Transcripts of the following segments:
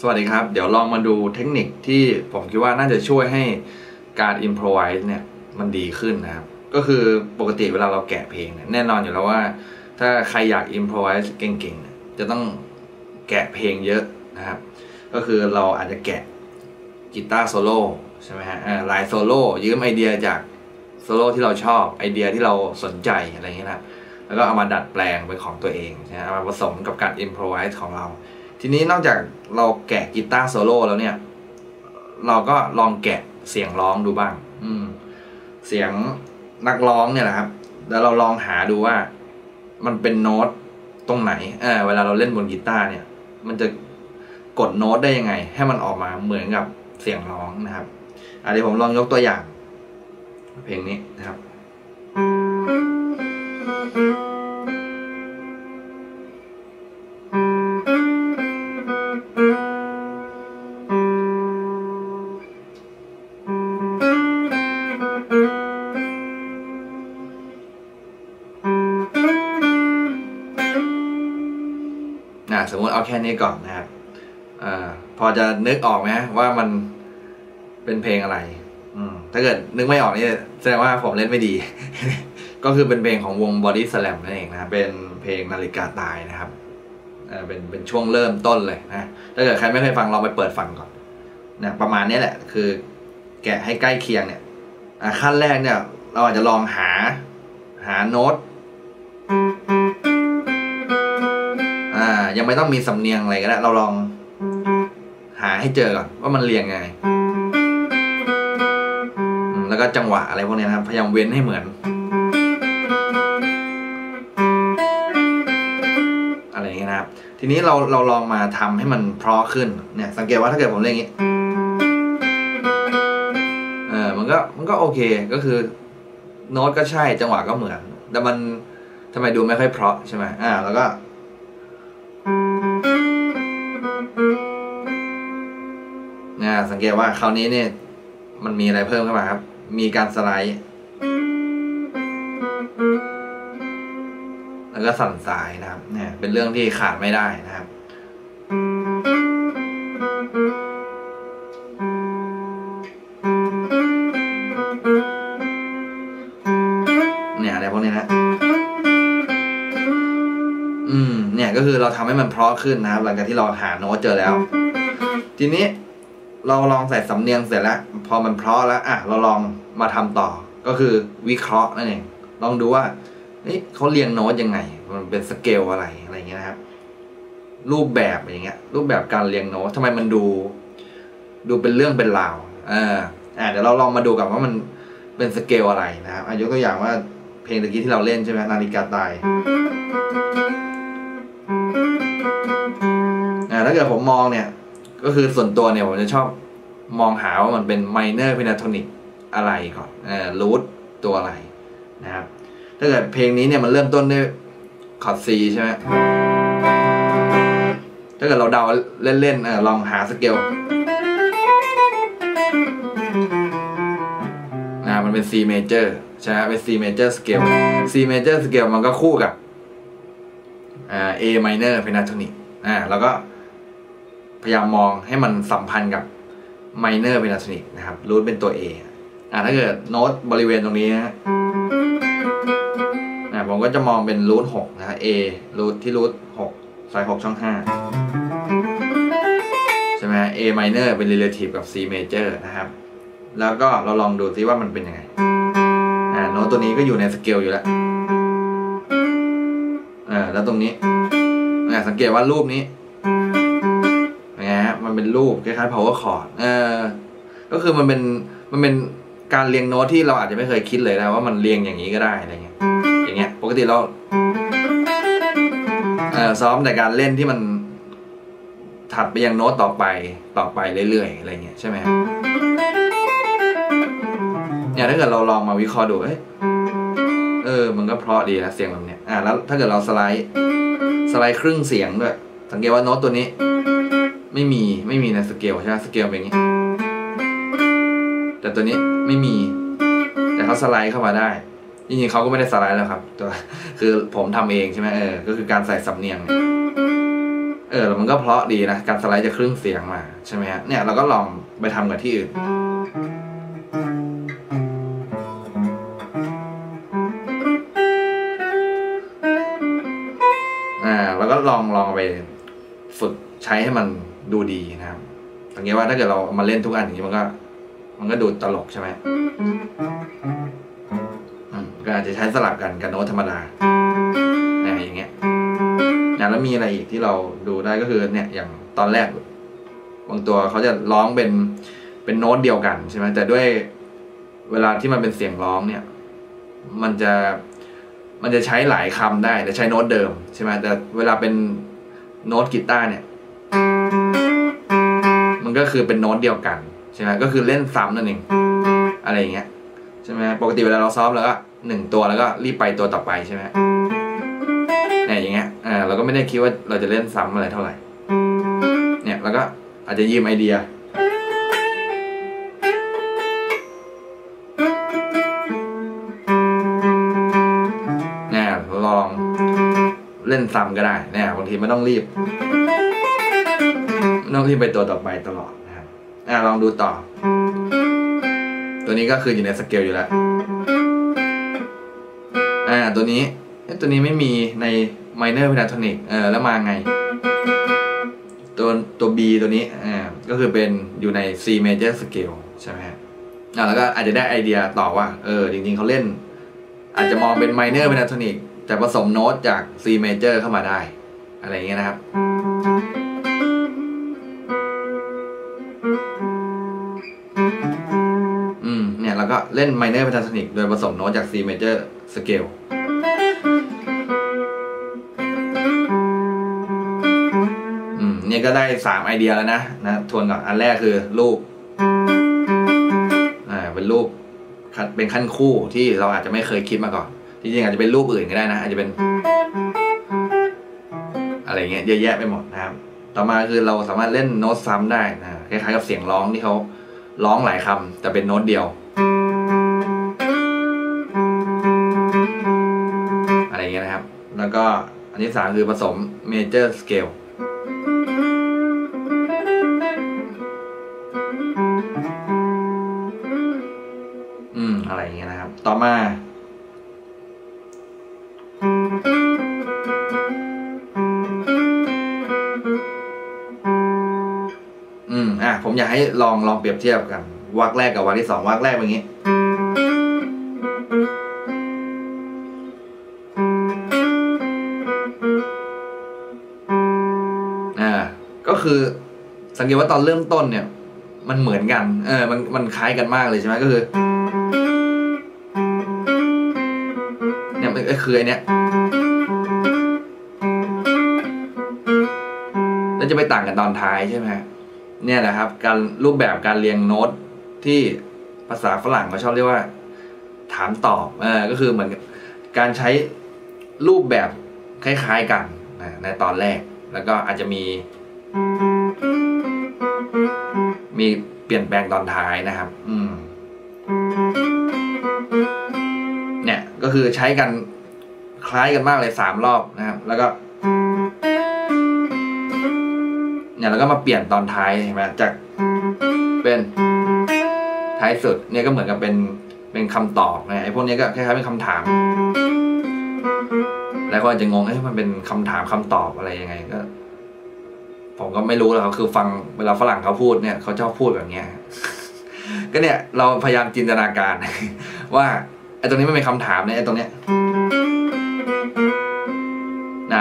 สวัสดีครับเดี๋ยวลองมาดูเทคนิคที่ผมคิดว่าน่าจะช่วยให้การ improvise เนี่ยมันดีขึ้นนะครับก็คือปกติเวลาเราแกะเพลงเนี่ยแน่นอนอยู่แล้วว่าถ้าใครอยาก improvise เก่งๆจะต้องแกะเพลงเยอะนะครับก็คือเราอาจจะแกะกีตาร์โซโล่ใช่ไหมฮะลายโซโล่ยืมไอเดียจากโซโล่ที่เราชอบไอเดียที่เราสนใจอะไรอย่างเงี้ยนะแล้วก็เอามาดัดแปลงเป็นของตัวเองนะเอามาผสมกับการ improvise ของเราทีนี้นอกจากเราแกะกีตาร์โซโล่แล้วเนี่ยเราก็ลองแกะเสียงร้องดูบ้างเสียงนักร้องเนี่ยแหละครับแล้วเราลองหาดูว่ามันเป็นโน้ตตรงไหนเวลาเราเล่นบนกีตาร์เนี่ยมันจะกดโน้ตได้ยังไงให้มันออกมาเหมือนกับเสียงร้องนะครับเดี๋ยวผมลองยกตัวอย่างเพลงนี้นะครับสมมติเอาแค่นี้ก่อนนะครับพอจะนึกออกไหมว่ามันเป็นเพลงอะไรถ้าเกิดนึกไม่ออกนี่แสดงว่าผมเล่นไม่ดี ก็คือเป็นเพลงของวง Body Slam นั่นเองนะเป็นเพลงนาฬิกาตายนะครับเป็นช่วงเริ่มต้นเลยนะถ้าเกิดใครไม่เคยฟังลองไปเปิดฟังก่อนนะประมาณนี้แหละคือแกะให้ใกล้เคียงเนี่ยขั้นแรกเนี่ยเราอาจจะลองหาโน้ตยังไม่ต้องมีสำเนียงอะไรก็ได้เราลองหาให้เจอก่อนว่ามันเรียงไงแล้วก็จังหวะอะไรพวกนี้นะครับพยายามเว้นให้เหมือนอะไรอย่างเงี้ยนะครับทีนี้เราลองมาทำให้มันเพราะขึ้นเนี่ยสังเกตว่าถ้าเกิดผมเล่นอย่างนี้มันก็โอเคก็คือโน้ตก็ใช่จังหวะก็เหมือนแต่มันทำไมดูไม่ค่อยเพราะใช่ไหมแล้วก็สังเกตว่าคราวนี้เนี่ยมันมีอะไรเพิ่มเข้ามาครับมีการสไลด์แล้วก็สั่นสายนะครับเนี่ยเป็นเรื่องที่ขาดไม่ได้นะครับเนี่ยอะไรพวกนี้นะเนี่ยก็คือเราทำให้มันเพราะขึ้นนะครับหลังจากที่เราหาโน้ตเจอแล้วทีนี้เราลองใส่สำเนียงเสร็จแล้วพอมันเพราะแล้วเราลองมาทำต่อก็คือวิเคราะห์นั่นเองลองดูว่าเขาเรียงโน้ตยังไงมันเป็นสเกลอะไรอย่างเงี้ยนะครับรูปแบบอย่างเงี้ยรูปแบบการเรียงโน้ตทำไมมันดูเป็นเรื่องเป็นราวเดี๋ยวเราลองมาดูกันว่ามันเป็นสเกลอะไรนะครับยกตัวอย่างว่าเพลงตะกี้ที่เราเล่นใช่ไหมนาฬิกาตายถ้าเกิดผมมองเนี่ยก็คือส่วนตัวเนี่ยผมจะชอบมองหาว่ามันเป็นไมเนอร์เพนาโทนิกอะไรก่อนรูทตัวอะไรนะครับถ้าเกิดเพลงนี้เนี่ยมันเริ่มต้นด้วยคอร์ด C ใช่ไหมถ้าเกิดเราเดาเล่นๆลองหาสเกลมันเป็น C major ใช่ไหมเป็น C major scale C major scale มันก็คู่กับA minor pentatonicแล้วก็พยายามมองให้มันสัมพันธ์กับไมเนอร์เป็นอัตนิกนะครับรูทเป็นตัว A ถ้าเกิดโน้ตบริเวณตรงนี้ผมก็จะมองเป็นรูท6นะ A รูทที่รูท6สาย6ช่อง5ใช่ไหม A ไมเนอร์เป็น relative กับ C major นะครับแล้วก็เราลองดูซิว่ามันเป็นยังไงโน้ตตัวนี้ก็อยู่ในสเกลอยู่แล้วแล้วตรงนี้สังเกตว่ารูปนี้มันเป็นรูปคล้ายๆ power chord ก็คือมันเป็นการเรียงโน้ตที่เราอาจจะไม่เคยคิดเลยนะว่ามันเรียงอย่างนี้ก็ได้อะไรเงี้ยอย่างเงี้ยปกติเราซ้อมแต่การเล่นที่มันถัดไปยังโน้ตต่อไปเรื่อยๆอะไรเงี้ยใช่ไหมเนี่ยถ้าเกิดเราลองมาวิเคราะห์ดูมันก็เพราะดีนะเสียงแบบเนี้ยแล้วถ้าเกิดเราสไลด์ครึ่งเสียงด้วยสังเกตว่าโน้ตตัวนี้ไม่มีในสเกลใช่ไหมสเกลเป็นอย่างนี้แต่ตัวนี้ไม่มีแต่เขาสไลด์เข้ามาได้จริงๆเขาก็ไม่ได้สไลด์แล้วครับคือผมทำเองใช่ไหมก็คือการใส่สำเนียง มันก็เพราะดีนะการสไลด์จะครึ่งเสียงมาใช่ไหมฮะเนี่ยเราก็ลองไปทำกับที่อื่นแล้วก็ลองไปฝึกใช้ให้มันดูดีนะครับสังเกตว่าถ้าเกิดเรามาเล่นทุกอันอย่างนี้มันก็ดูตลกใช่ไหมก็อาจจะใช้สลับกันกับโน้ตธรรมดาอย่างเงี้ยแล้วมีอะไรอีกที่เราดูได้ก็คือเนี่ยอย่างตอนแรกบางตัวเขาจะร้องเป็นโน้ตเดียวกันใช่ไหมแต่ด้วยเวลาที่มันเป็นเสียงร้องเนี่ยมันจะใช้หลายคำได้แต่ใช้โน้ตเดิมใช่ไหมแต่เวลาเป็นโน้ตกีตาร์เนี่ยมันก็คือเป็นโน้ตเดียวกันใช่ไหมก็คือเล่นซ้ำนั่นเองอะไรอย่างเงี้ยใช่ไหมปกติเวลาเราซ้อมแล้วก็หนึ่งตัวแล้วก็รีบไปตัวต่อไปใช่ไหมเนี่ยอย่างเงี้ยเราก็ไม่ได้คิดว่าเราจะเล่นซ้ำอะไรเท่าไหร่เนี่ยแล้วก็อาจจะยืมไอเดียลองเล่นซ้ำก็ได้เนี่ยบางทีไม่ต้องรีบไปตัวต่อไปตลอดนะครับลองดูต่อตัวนี้ก็คืออยู่ในสเกลอยู่แล้วตัวนี้ไม่มีในไมเนอร์เพดานโทนิกแล้วมาไงตัว B ตัวนี้ก็คือเป็นอยู่ใน C major scale ใช่ไหมฮะแล้วก็อาจจะได้ไอเดียต่อว่าจริงๆเขาเล่นอาจจะมองเป็นไมเนอร์เพดานโทนิกแต่ผสมโน้ตจาก C major เข้ามาได้อะไรอย่างเงี้ยนะครับเนี่ยเราก็เล่นไมเนอร์เพดานโทนิกโดยผสมโน้ตจาก C major scaleนี่ก็ได้3ไอเดียแล้วนะทวนก่อนอันแรกคือรูปเป็นรูปเป็นขั้นคู่ที่เราอาจจะไม่เคยคิดมาก่อนจริงๆอาจจะเป็นรูปอื่นก็ได้นะอาจจะเป็นอะไรเงี้ยเยอะแยะไปหมดนะครับต่อมาคือเราสามารถเล่นโน้ตซ้ำได้นะคล้ายๆกับเสียงร้องที่เขาร้องหลายคำแต่เป็นโน้ตเดียวอะไรเงี้ยนะครับแล้วก็อันที่3คือผสมเมเจอร์สเกลอะไรอย่างเงี้ยนะครับต่อมาผมอยากให้ลองเปรียบเทียบกันวรรคแรกกับวรรคที่2วรรคแรกเป็นอย่างงี้ก็คือสังเกตว่าตอนเริ่มต้นเนี่ยมันเหมือนกันมันคล้ายกันมากเลยใช่ไหมก็คือคือไอเนี้ยแล้วจะไปต่างกันตอนท้ายใช่ไหมเนี่ยแหละครับการรูปแบบการเรียงโน้ตที่ภาษาฝรั่งเขาชอบเรียกว่าถามตอบก็คือเหมือนการใช้รูปแบบคล้ายๆกันในตอนแรกแล้วก็อาจจะมีเปลี่ยนแปลงตอนท้ายนะครับเนี่ยก็คือใช้กันคล้ายกันมากเลย3รอบนะครับแล้วก็เนี่ยแล้วก็มาเปลี่ยนตอนท้ายเห็นไหมจากเป็นท้ายสุดเนี่ยก็เหมือนกับเป็นคำตอบนะไอ้พวกนี้ก็คล้ายๆเป็นคำถามหลายคนอาจจะงงมันเป็นคำถามคำตอบอะไรยังไงก็ผมก็ไม่รู้แล้วคือฟังเวลาฝรั่งเขาพูดเนี่ยเขาชอบพูดแบบเนี้ยก็เนี่ยเราพยายามจินตนาการว่าไอ้ตรงนี้ไม่เป็นคำถามเนี่ยไอ้ตรงเนี้ย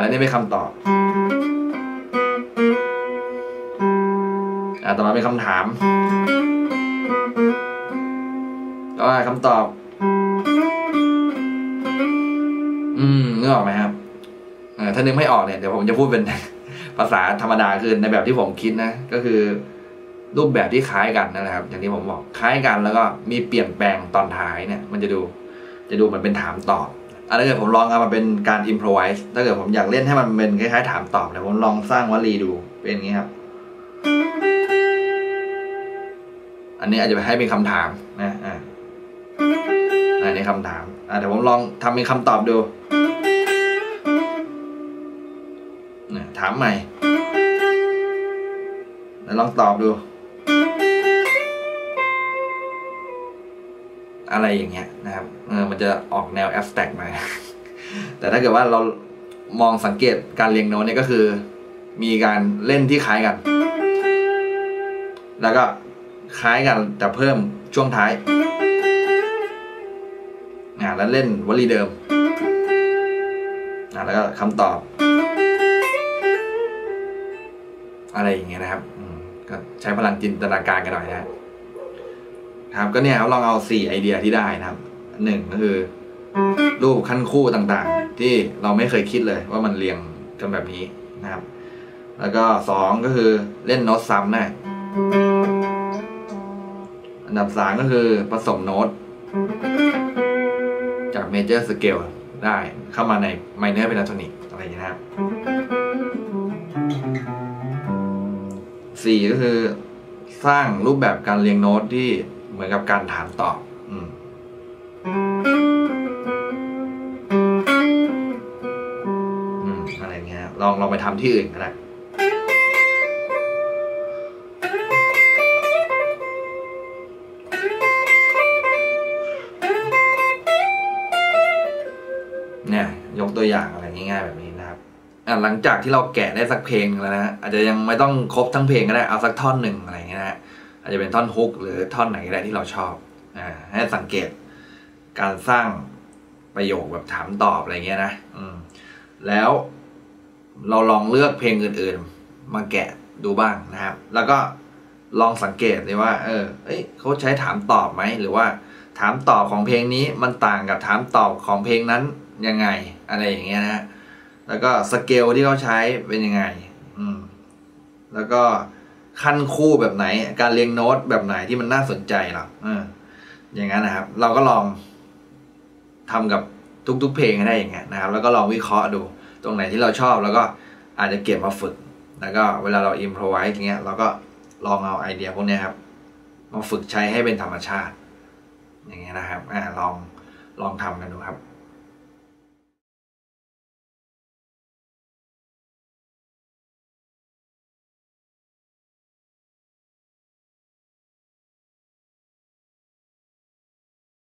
แล้วนี่เป็นคำตอบต่อมาเป็นคำถามก็คำตอบนึกออกไหมครับถ้านึกไม่ออกเนี่ยเดี๋ยวผมจะพูดเป็น ภาษาธรรมดาคือในแบบที่ผมคิดนะก็คือรูปแบบที่คล้ายกันนั่นแหละครับอย่างที่ผมบอกคล้ายกันแล้วก็มีเปลี่ยนแปลงตอนท้ายเนี่ยมันจะดูเหมือนเป็นถามตอบถ้าเกิดผมลองเอามาเป็นการ improvise ถ้าเกิดผมอยากเล่นให้มันเป็นคล้ายๆถามตอบเนี่ยผมลองสร้างวลีดูเป็นอย่างนี้ครับอันนี้อาจจะให้เป็นคำถามนะอันนี้คำถามเดี๋ยวผมลองทำเป็นคำตอบดูถามใหม่ ลองตอบดูอะไรอย่างเงี้ยนะครับมันจะออกแนวแอฟแท็กมา แต่ถ้าเกิดว่าเรามองสังเกตการเรียงโน้ตเนี่ยก็คือมีการเล่นที่คล้ายกันแล้วก็คล้ายกันแต่เพิ่มช่วงท้ายแล้วเล่นวลีเดิมแล้วก็คำตอบอะไรอย่างเงี้ยนะครับก็ใช้พลังจินตนาการกันหน่อยนะครับก็เนี่ยครับลองเอา4ไอเดียที่ได้นะครับ1ก็คือรูปขั้นคู่ต่างๆที่เราไม่เคยคิดเลยว่ามันเรียงกันแบบนี้นะครับแล้วก็2ก็คือเล่นโน้ตซ้ำนะอันดับ3ก็คือผสมโน้ตจากเมเจอร์สเกลได้เข้ามาในไมเนอร์เป็นโทนิกอะไรอย่างนี้นะครับ4ก็คือสร้างรูปแบบการเรียงโน้ตที่เหมือนกับการถามตอบอะไรเงี้ยลองไปทำที่อื่นก็ได้เนี่ยยกตัวอย่างอะไรง่ายๆแบบนี้นะครับหลังจากที่เราแกะได้สักเพลงแล้วนะอาจจะยังไม่ต้องครบทั้งเพลงก็ได้เอาสักท่อนหนึ่งอะไรเงี้ยนะอาจจะเป็นท่อนฮุกหรือท่อนไหนก็ได้ที่เราชอบให้สังเกตการสร้างประโยคแบบถามตอบอะไรเงี้ยนะแล้วเราลองเลือกเพลงอื่นๆมาแกะดูบ้างนะครับแล้วก็ลองสังเกตเลยว่าเขาใช้ถามตอบไหมหรือว่าถามตอบของเพลงนี้มันต่างกับถามตอบของเพลงนั้นยังไงอะไรอย่างเงี้ยนะแล้วก็สเกลที่เขาใช้เป็นยังไงแล้วก็ขั้นคู่แบบไหนการเรียงโน้ตแบบไหนที่มันน่าสนใจหรออย่างนั้นนะครับเราก็ลองทำกับทุกๆเพลงได้อย่างเงี้ยนะครับแล้วก็ลองวิเคราะห์ดูตรงไหนที่เราชอบแล้วก็อาจจะเก็บมาฝึกแล้วก็เวลาเราอิมโพรไวส์อย่างเงี้ยเราก็ลองเอาไอเดียพวกนี้ครับมาฝึกใช้ให้เป็นธรรมชาติอย่างเงี้ยนะครับลองทำกันดูครับ